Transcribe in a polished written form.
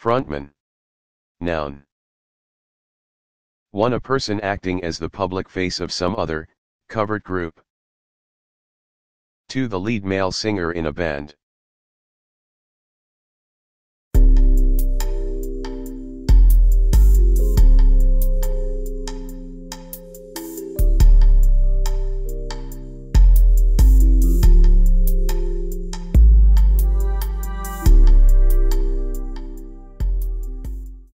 Frontman. Noun. 1. A person acting as the public face of some other, covered group. 2. The lead male singer in a band.